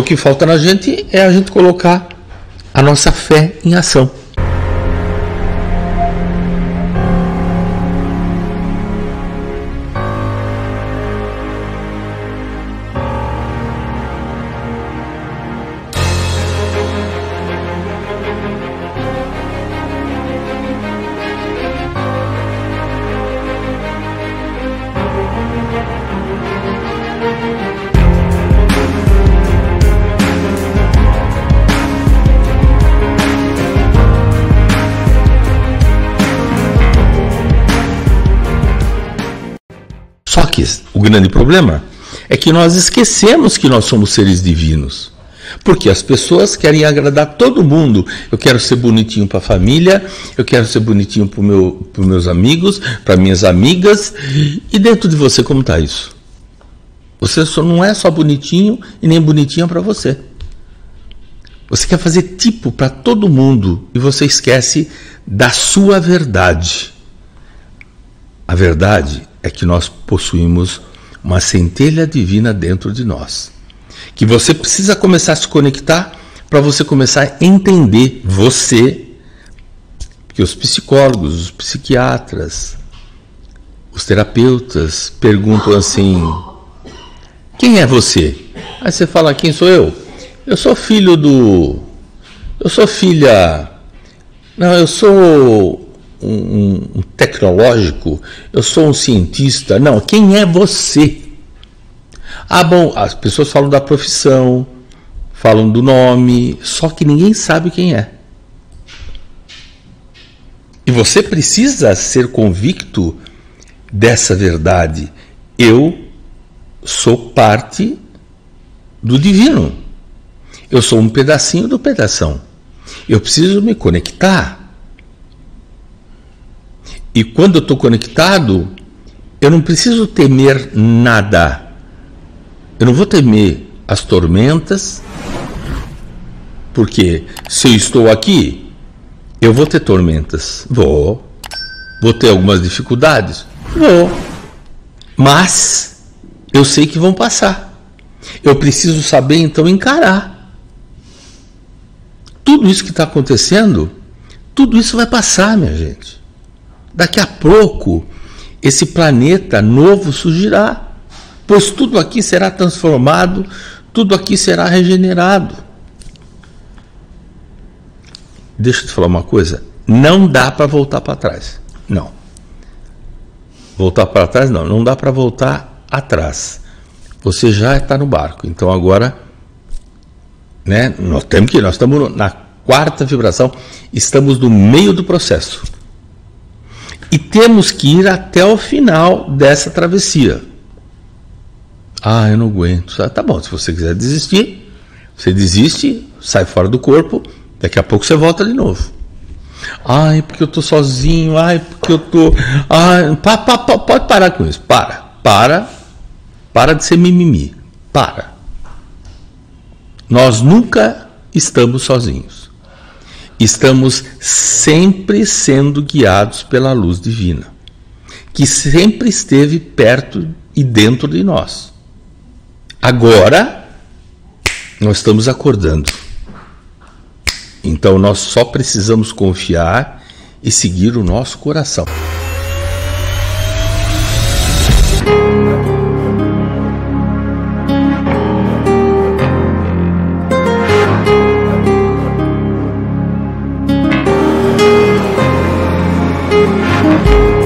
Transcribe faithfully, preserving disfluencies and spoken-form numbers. O que falta na gente é a gente colocar a nossa fé em ação. Só que o grande problema é que nós esquecemos que nós somos seres divinos. Porque as pessoas querem agradar todo mundo. Eu quero ser bonitinho para a família, eu quero ser bonitinho para meu, os meus amigos, para minhas amigas. E dentro de você, como está isso? Você só não é só bonitinho e nem bonitinha para você. Você quer fazer tipo para todo mundo e você esquece da sua verdade. A verdade é que nós possuímos uma centelha divina dentro de nós, que você precisa começar a se conectar para você começar a entender você, porque os psicólogos, os psiquiatras, os terapeutas perguntam assim: quem é você? Aí você fala: quem sou eu? Eu sou filho do... eu sou filha... não, eu sou... Um, um tecnológico, eu sou um cientista. Não, quem é você? Ah, bom, as pessoas falam da profissão, falam do nome, só que ninguém sabe quem é. E você precisa ser convicto dessa verdade. Eu sou parte do divino. Eu sou um pedacinho do pedação. Eu preciso me conectar. E quando eu estou conectado, eu não preciso temer nada. Eu não vou temer as tormentas, porque se eu estou aqui, eu vou ter tormentas. Vou. Vou ter algumas dificuldades. Vou. Mas eu sei que vão passar. Eu preciso saber, então, encarar. Tudo isso que está acontecendo, tudo isso vai passar, minha gente. Daqui a pouco, esse planeta novo surgirá, pois tudo aqui será transformado, tudo aqui será regenerado. Deixa eu te falar uma coisa, não dá para voltar para trás, não. Voltar para trás não, não dá para voltar atrás. Você já está no barco, então agora, né, nós temos que, nós estamos na quarta vibração, estamos no meio do processo. E temos que ir até o final dessa travessia. Ah, eu não aguento. Ah, tá bom, se você quiser desistir, você desiste, sai fora do corpo, daqui a pouco você volta de novo. Ai, porque eu tô sozinho, ai, porque eu tô... Ai, pa, pa, pa, pode parar com isso, para, para, para de ser mimimi, para. Nós nunca estamos sozinhos. Estamos sempre sendo guiados pela luz divina, que sempre esteve perto e dentro de nós. Agora, nós estamos acordando. Então, nós só precisamos confiar e seguir o nosso coração. Thank you.